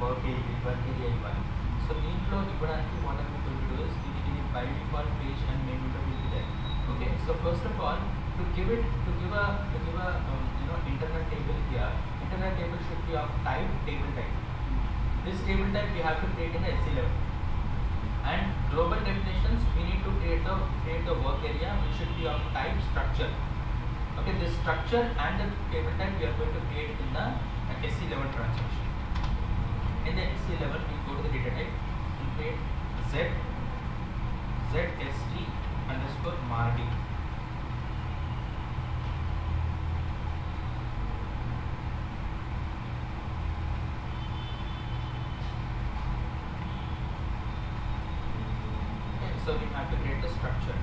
work AE1. So in flow, you would actually what I'm going to do is basically by default page and menu will be there. Okay, so first of all, to give a you know, internal table here, internal table should be of type table type. This table type we have to create in SE11. And global definitions, we need to create the work area which should be of type structure. Okay, the structure and the table type we are going to create in the SC11 transaction. In the SC11, we go to the data type and create ZST_MARD. Okay, so we have to create the structure.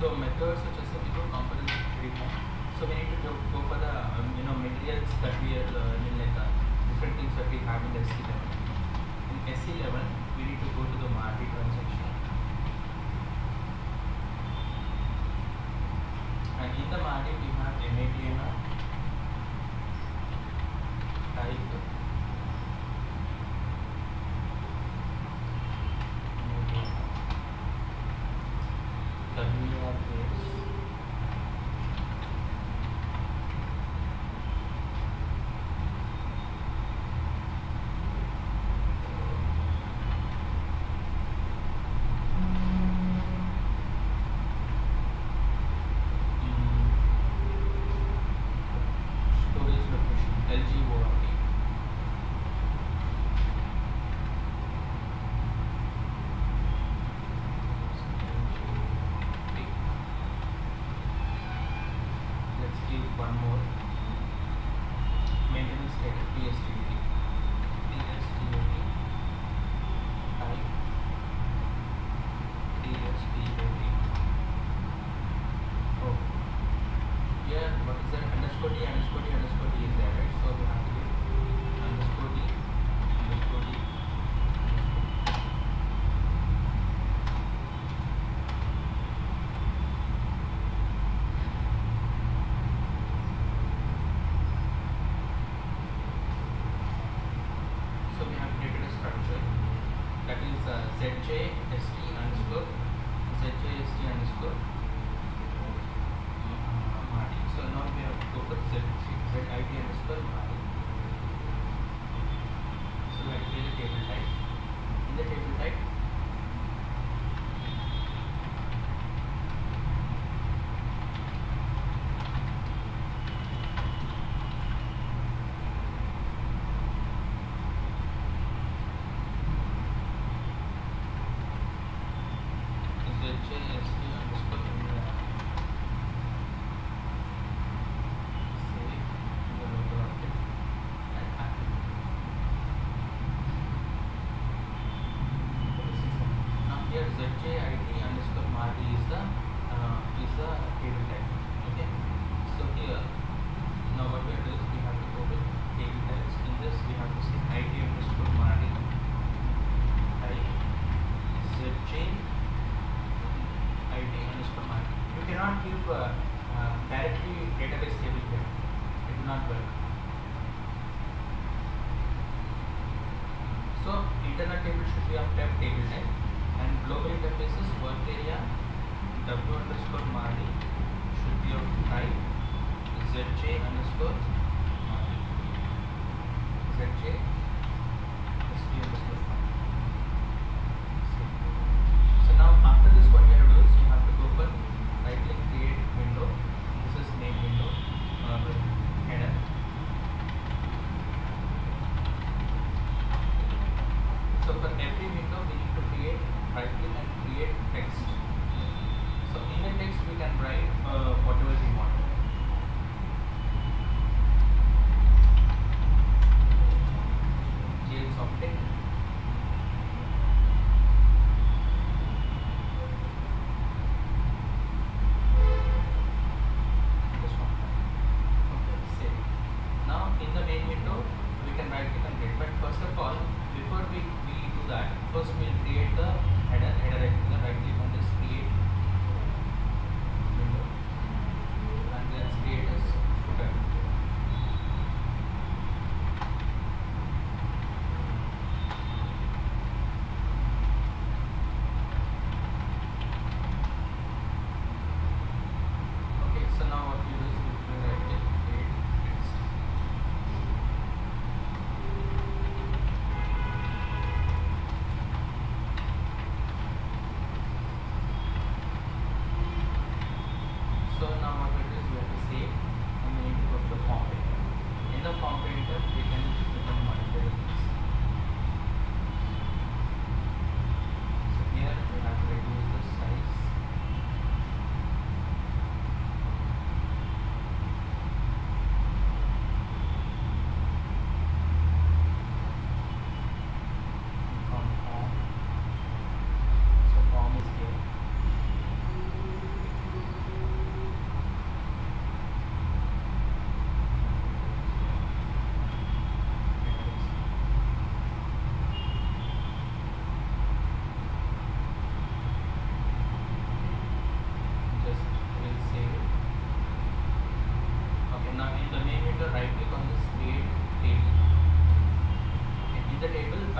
So methods such as a method component reform. So we need to go for the you know, materials that we are like different things that we have in the SC11. In SC11, we need to go to the MARD transaction. And in the MARD we have MATNR type. One more maintenance status PS2D type PS2D. Oh, yeah, what is that? Underscore D is there, right? So we have to get underscore D. ZJST_MARD. So now we have to go for ZIT_MARD. So that is the table type. In the table type, ZJIT_MARD is the table type. Okay. So here, now what we do is we have to go to table types. In this we have to say IT_MARD type ZJIT_MARD. You cannot give directly database table here. It will not work. So internal table should be of type table type. And global interfaces work area W_MARD should be of type ZJ_MARD. So now after this what we have to do is you have to go for right click create window. This is name window header. So for every window we need to create right click and create text. So in the text we can write whatever we want. Jails object. Okay, save. Now in the main window we can right click and create.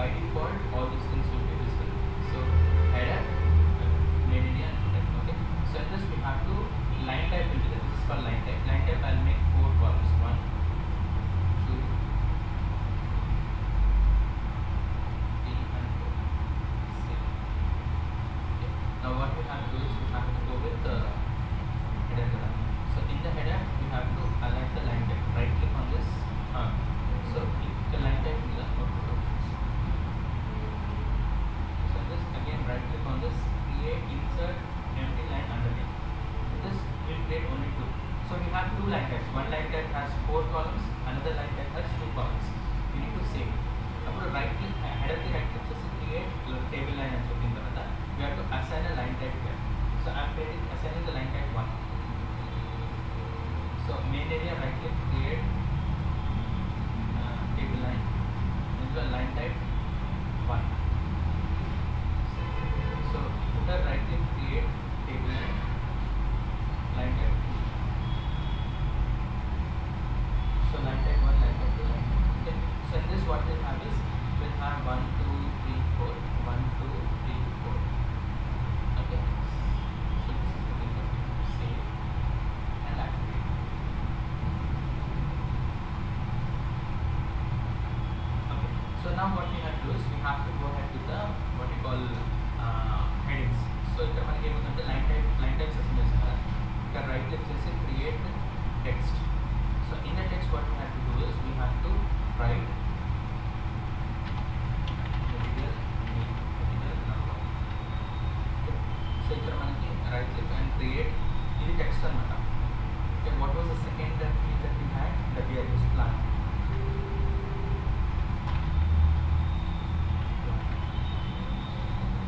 by default all these things will be visible. So header, name, okay. So in this we have to line type into this. This is for line type. Line type I'll make 4 columns. 1, 2, 3, and 4. Okay. Now what we have to do is we have to go with the header column. So in the header we have to align the line type. Right click on this. So click the line type in the output options. So this again right click on this, create, insert, empty line underline. This will create only 2. So we have 2 line types. One line type has 4 columns, another line type has 2 columns. We need to save it. After right click, header the right click, just create table line and something like that. We have to assign a line type here. So I am assigning the line type 1. So main area right click, create table line. This is a line type 1. So footer right click, create table line type 2. So line type 1, line type 2, line type 2. Okay. So in this what we have is we have 1, 2, 3, 4, 1, 2, 3, 4. Okay. So this is the thing that we have to save and activate. So now what we have to do is we have to go ahead with the what you call headings. So if you want to give the line type system is there. You can right click this and create text. So in the text what we have to do is we have to write material number. So if you want to right click and create any text or not. Okay, what was the second field that we had that we are just planning?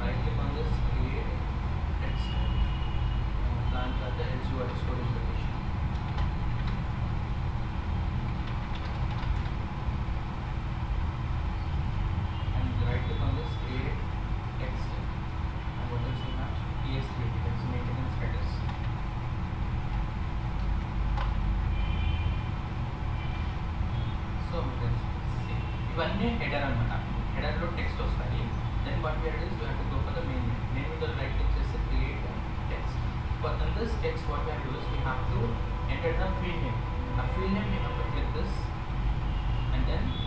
Right click on this, create text, plant at the edge of storage location. And right click on this, create text. And what else we have? PS2D, that's maintenance status. So we can see. Ivanne header on mata. Header load text was value. Then what we have to do is we have to go for the main menu. Main menu right click, just create text. But in this text what we have to do is we have to enter the field name. The field name we have to click this and then